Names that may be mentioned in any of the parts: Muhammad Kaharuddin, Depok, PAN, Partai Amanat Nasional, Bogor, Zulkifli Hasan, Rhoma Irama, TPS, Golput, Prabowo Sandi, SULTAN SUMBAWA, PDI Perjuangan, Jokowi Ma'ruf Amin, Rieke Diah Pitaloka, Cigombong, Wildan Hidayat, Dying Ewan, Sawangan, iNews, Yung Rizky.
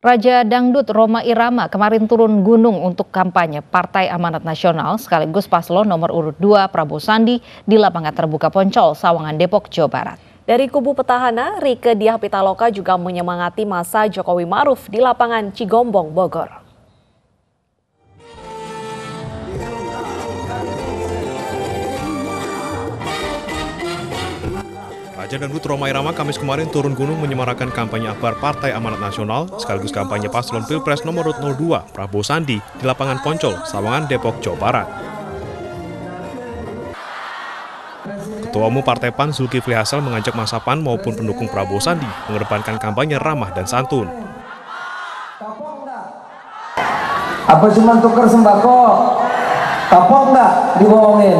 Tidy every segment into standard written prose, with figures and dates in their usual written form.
Raja Dangdut Rhoma Irama kemarin turun gunung untuk kampanye Partai Amanat Nasional sekaligus paslon nomor urut 2 Prabowo Sandi di lapangan terbuka Poncol, Sawangan, Depok, Jawa Barat. Dari kubu petahana, Rieke Diah Pitaloka juga menyemangati masa Jokowi Ma'ruf di lapangan Cigombong, Bogor. Raja Dangdut Rhoma Irama Kamis kemarin turun gunung menyemarakan kampanye akbar Partai Amanat Nasional sekaligus kampanye paslon Pilpres nomor 02 Prabowo Sandi di lapangan Poncol, Sawangan, Depok, Jawa Barat. Ketua Umum Partai PAN Zulkifli Hasan mengajak masa PAN maupun pendukung Prabowo Sandi mengedepankan kampanye ramah dan santun. Apa cuma tukar sembako? Kapok nggak dibohongin?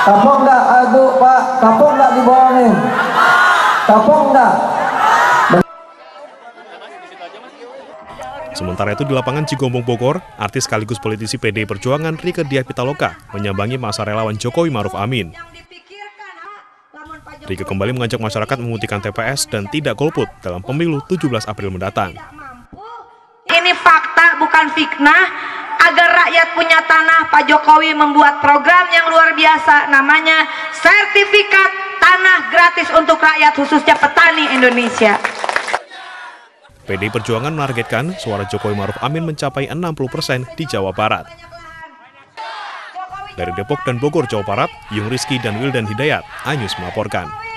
Kapok nggak? Aduh Pak, kapok nggak dibohongin? Kapok nggak? Sementara itu di lapangan Cigombong Bogor, artis sekaligus politisi PDI Perjuangan Rieke Diah Pitaloka menyambangi masa relawan Jokowi Ma'ruf Amin. Rieke kembali mengajak masyarakat memutihkan TPS dan tidak golput dalam pemilu 17 April mendatang. Ini fakta bukan fitnah, agar rakyat punya tanah, Pak Jokowi membuat program yang luar biasa namanya sertifikat tanah gratis untuk rakyat khususnya petani Indonesia. PDI Perjuangan menargetkan suara Jokowi Ma'ruf Amin mencapai 60% di Jawa Barat. Dari Depok dan Bogor, Jawa Barat, Yung Rizky dan Wildan Hidayat, iNews melaporkan.